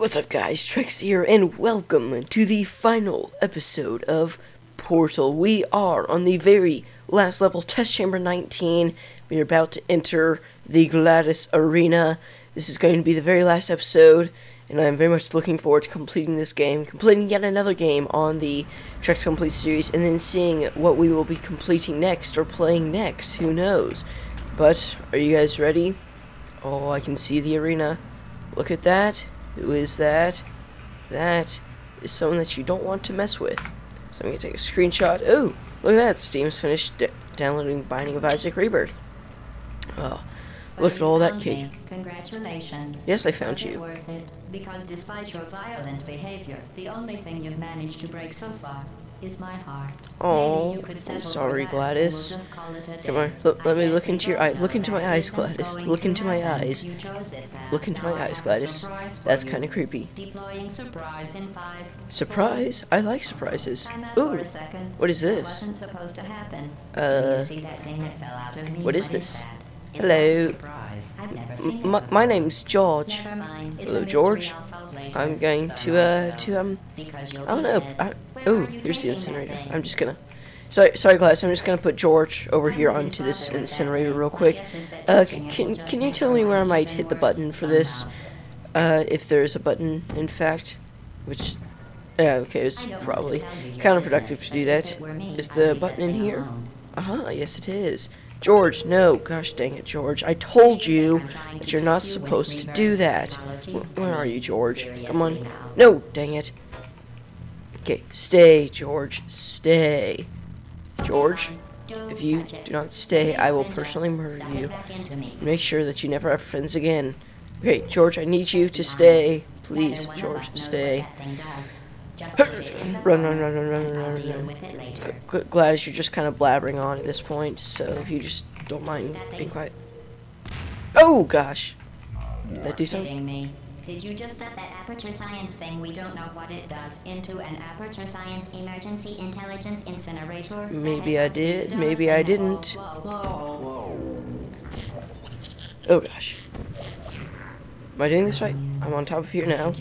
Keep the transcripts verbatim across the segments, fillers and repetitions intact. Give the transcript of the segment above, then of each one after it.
what's up guys, Trex here, and welcome to the final episode of Portal. We are on the very last level, Test Chamber nineteen. We're about to enter the GLaDOS Arena. This is going to be the very last episode, and I'm very much looking forward to completing this game, completing yet another game on the Trex Complete series, and then seeing what we will be completing next, or playing next, who knows. But, are you guys ready? Oh, I can see the arena. Look at that. Who is that? That is someone that you don't want to mess with. So I'm going to take a screenshot. Oh, look at that. Steam's finished d downloading Binding of Isaac Rebirth. Oh, look at all that cake. Congratulations. Yes, I found you. Was it worth it? Because despite your violent behavior, the only thing you've managed to break so far is my heart. Oh, I'm sorry, GLaDOS. We'll Come on, look, let me look into your eye. Look into my eyes, GLaDOS. Look into my eyes. Look into my eyes, GLaDOS. That's kind of creepy. Surprise! In five, surprise? Four, I like surprises. Ooh, what is this? Uh, what is this? Hello. M my name's George. Hello, George. I'm going to uh to um. I don't know. I, oh, here's the incinerator. I'm just gonna. Sorry, sorry, GLaDOS. I'm just gonna put George over here onto this incinerator real quick. Uh, can can you tell me where I might hit the button for this? Uh, if there is a button, in fact, which. Yeah, okay, it's probably counterproductive to do that. Is the button in here? Uh huh. Yes, it is. George, no. Gosh dang it, George. I told you that you're not supposed to do that. Where are you, George? Come on. No, dang it. Okay, stay, George. Stay. George, if you do not stay, I will personally murder you. Make sure that you never have friends again. Okay, George, I need you to stay. Please, George, stay. Run, run, run, run, run, run, run. GLaDOS, you're just kind of blabbering on at this point, so if you just don't mind being quiet. Oh gosh! Did that do something? Did you just set that Aperture Science thing, we don't know what it does, into an Aperture Science emergency intelligence incinerator? Maybe I did, maybe I didn't. Oh gosh. Am I doing this right? I'm on top of here now.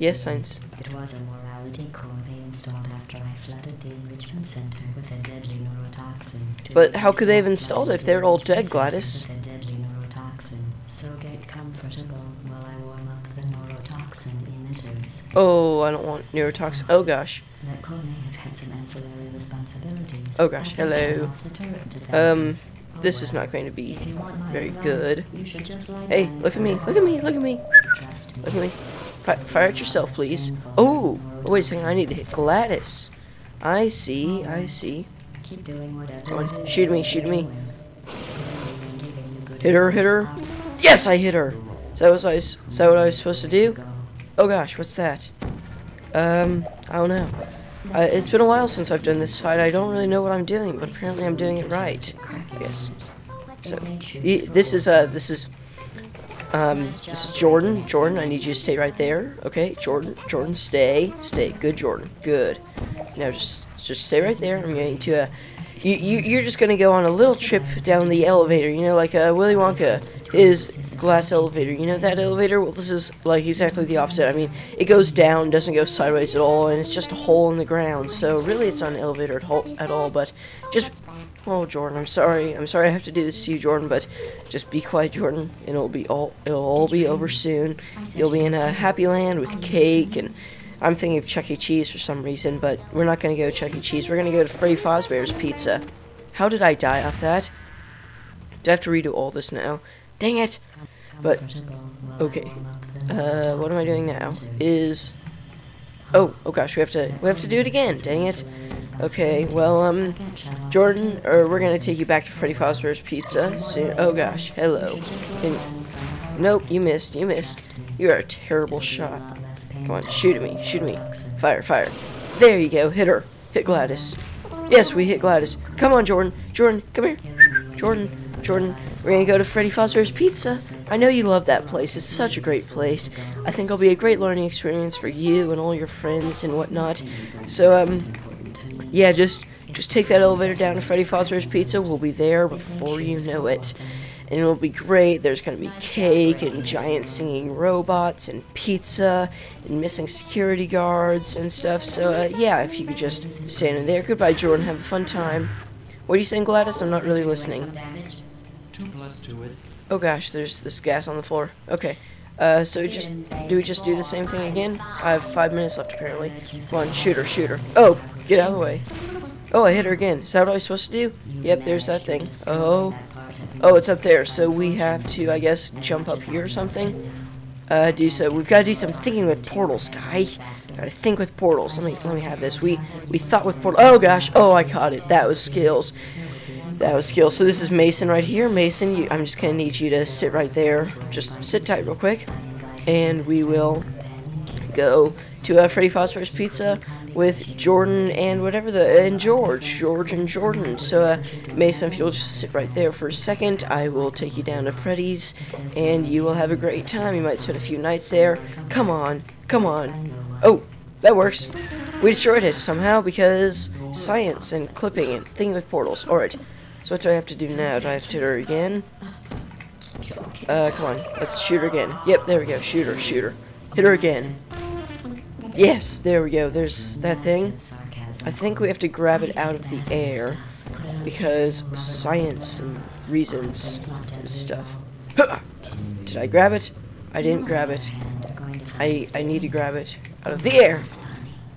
Yes, science. It was a morality core they installed after I flooded the enrichment center with a deadly neurotoxin. But how could they have installed it if they're all dead, GLaDOS? With a deadly neurotoxin. So get comfortable while I warm up the neurotoxin emitters. Oh, I don't want neurotoxin. Oh gosh. That core may have had some ancillary responsibilities. Oh gosh, hello. Um, this is not going to be very good. Hey, look at me! Look at me! Look at me! Look at me! Fire at yourself, please. Oh, oh, wait a second. I need to hit GLaDOS. I see. I see. Come on, shoot me! Shoot me! Hit her! Hit her! Yes, I hit her. Is that what I was? Is that what I was supposed to do? Oh gosh, what's that? Um, I don't know. Uh, it's been a while since I've done this fight. I don't really know what I'm doing, but apparently I'm doing it right. I guess. So this is uh this is um this is Jordan. Jordan, I need you to stay right there. Okay, Jordan. Jordan, stay, stay. Good, Jordan. Good. Now just just stay right there. I'm going to uh you, you you're just gonna go on a little trip down the elevator. You know, like uh Willy Wonka, his glass elevator. You know that elevator? Well, this is like exactly the opposite. I mean, it goes down, doesn't go sideways at all, and it's just a hole in the ground. So really, it's not an elevator at, at all. But just, oh Jordan, I'm sorry. I'm sorry I have to do this to you, Jordan. But just be quiet, Jordan, and it'll be all it'll all be over soon. You'll be in a happy land with cake, and I'm thinking of Chuck E. Cheese for some reason. But we're not gonna go to Chuck E. Cheese. We're gonna go to Freddy Fazbear's Pizza. How did I die off that? Do I have to redo all this now? Dang it! But, okay, uh, what am I doing now, is, oh, oh gosh, we have to, we have to do it again, dang it, okay, well, um, Jordan, or we're gonna take you back to Freddy Fazbear's Pizza soon. Oh gosh, hello, and, nope, you missed, you missed, you are a terrible shot, come on, shoot at me, shoot at me, fire, fire, there you go, hit her, hit GLaDOS, yes, we hit GLaDOS, come on, Jordan, Jordan, come here, Jordan, Jordan, we're gonna go to Freddy Fazbear's Pizza. I know you love that place. It's such a great place. I think it'll be a great learning experience for you and all your friends and whatnot. So, um, yeah, just just take that elevator down to Freddy Fazbear's Pizza. We'll be there before you know it. and it'll be great. There's gonna be cake and giant singing robots and pizza and missing security guards and stuff. So uh, yeah, if you could just stand in there. Goodbye, Jordan. Have a fun time. What are you saying, GLaDOS? I'm not really listening. Oh gosh, there's this gas on the floor. Okay. Uh, so we just, do we just do the same thing again? I have five minutes left, apparently. Come on, shoot her, shoot her. Oh, get out of the way. Oh, I hit her again. Is that what I was supposed to do? Yep, there's that thing. Oh. Oh, it's up there. So we have to, I guess, jump up here or something. Uh, do so. We've got to do some thinking with portals, guys. Gotta think with portals. Let me, let me have this. We, we thought with portals. Oh, gosh. Oh, I caught it. That was skills. That was skill. So this is Mason right here. Mason, you, I'm just going to need you to sit right there. Just sit tight real quick. And we will go to uh, Freddy Fazbear's Pizza with Jordan and whatever the... and George. George and Jordan. So, uh, Mason, if you'll just sit right there for a second, I will take you down to Freddy's. And you will have a great time. You might spend a few nights there. Come on. Come on. Oh, that works. We destroyed it somehow because science and clipping and thing with portals. Alright. So what do I have to do now? Do I have to hit her again? Uh, come on. Let's shoot her again. Yep, there we go. Shoot her, shoot her. Hit her again. Yes, there we go. There's that thing. I think we have to grab it out of the air because science and reasons and stuff. Did I grab it? I didn't grab it. I, I need to grab it out of the air.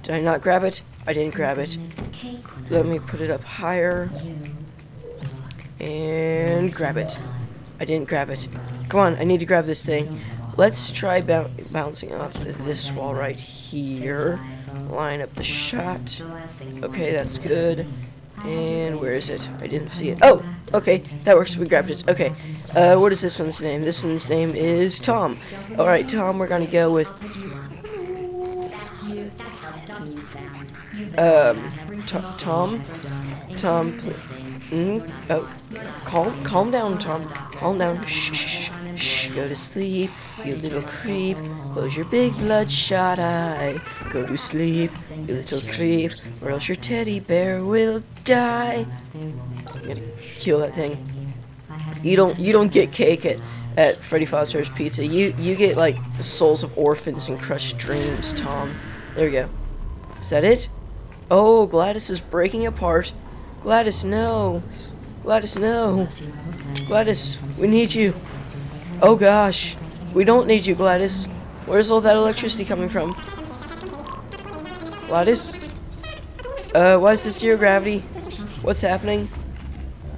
Did I not grab it? I didn't grab it. Let me put it up higher. And grab it. I didn't grab it. Come on, I need to grab this thing. Let's try boun bouncing off this wall right here. Line up the shot. Okay, that's good. And where is it? I didn't see it. Oh, okay, that works. We grabbed it. Okay, uh, what is this one's name? This one's name is Tom. Alright, Tom, we're gonna go with... Um, Tom? Tom, please. Mm, oh, calm, calm down, Tom. Calm down. Shh, shh, shh. Go to sleep, you little creep. Close your big bloodshot eye. Go to sleep, you little creep, or else your teddy bear will die. I'm gonna kill that thing. You don't, you don't get cake at, at Freddy Fazbear's Pizza. You, you get like the souls of orphans and crushed dreams, Tom. There we go. Is that it? Oh, GLaDOS is breaking apart. GLaDOS, no. GLaDOS, no. GLaDOS, we need you. Oh, gosh. We don't need you, GLaDOS. Where's all that electricity coming from? GLaDOS? Uh, why is this zero gravity? What's happening?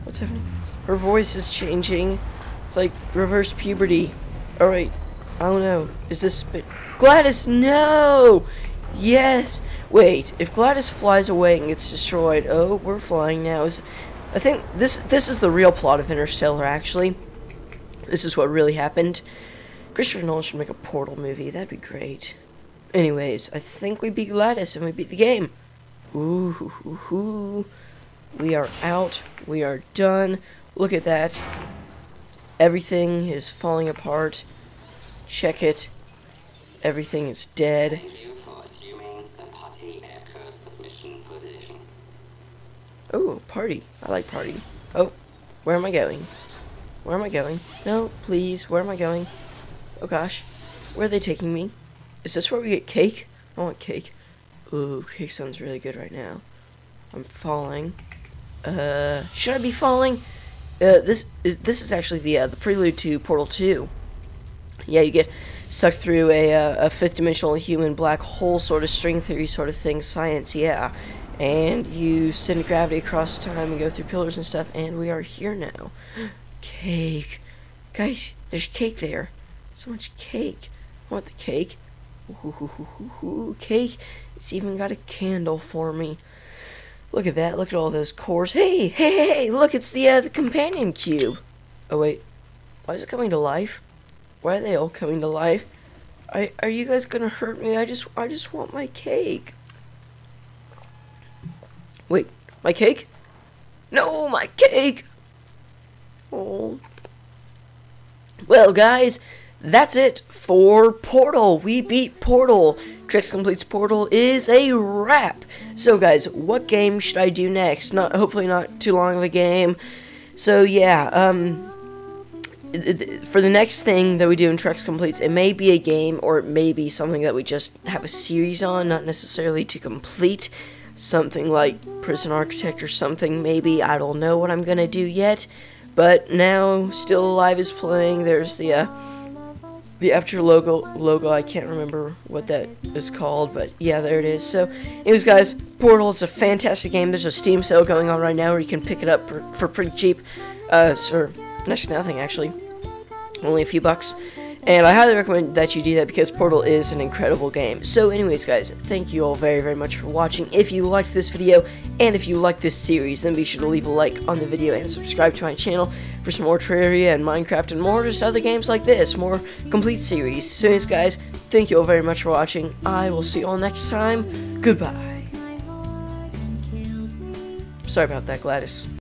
What's happening? Her voice is changing. It's like reverse puberty. Alright. Oh, no. Is this... GLaDOS, no! Yes! Wait, if GLaDOS flies away and gets destroyed, oh, we're flying now. Is, I think this this is the real plot of Interstellar, actually. This is what really happened. Christopher Nolan should make a Portal movie. That'd be great. Anyways, I think we beat GLaDOS and we beat the game. Ooh, hoo, hoo, hoo. We are out. We are done. Look at that. Everything is falling apart. Check it. Everything is dead. Oh, party. I like party. Oh, where am I going? Where am I going? No, please, where am I going? Oh gosh, where are they taking me? Is this where we get cake? I want cake. Ooh, cake sounds really good right now. I'm falling. Uh, should I be falling? Uh, this is this is actually the, uh, the prelude to Portal two. Yeah, you get sucked through a, uh, a fifth dimensional human black hole sort of string theory sort of thing, science, yeah. And you send gravity across time and go through pillars and stuff, and we are here now. Cake. Guys, there's cake there. So much cake. I want the cake. Ooh, cake. It's even got a candle for me. Look at that. Look at all those cores. Hey, hey, hey, look, it's the, uh, the companion cube. Oh, wait. Why is it coming to life? Why are they all coming to life? Are, are you guys gonna hurt me? I just, I just want my cake. Wait, my cake? No, my cake! Oh. Well, guys, that's it for Portal. We beat Portal. Trex Completes Portal is a wrap. So, guys, what game should I do next? Not, hopefully not too long of a game. So, yeah, um... for the next thing that we do in Trex Completes, it may be a game, or it may be something that we just have a series on, not necessarily to complete. Something like Prison Architect or something, maybe. I don't know what I'm gonna do yet. But now, Still Alive is playing. There's the, uh, the Aperture logo, logo, I can't remember what that is called, but yeah, there it is. So, anyways guys, Portal is a fantastic game. There's a Steam sale going on right now where you can pick it up for, for pretty cheap. Uh, for next to nothing, actually. Only a few bucks. And I highly recommend that you do that because Portal is an incredible game. So anyways guys, thank you all very very much for watching. If you liked this video, and if you liked this series, then be sure to leave a like on the video and subscribe to my channel for some more Terraria and Minecraft and more just other games like this, more complete series. So anyways guys, thank you all very much for watching. I will see you all next time. Goodbye. Sorry about that, GLaDOS.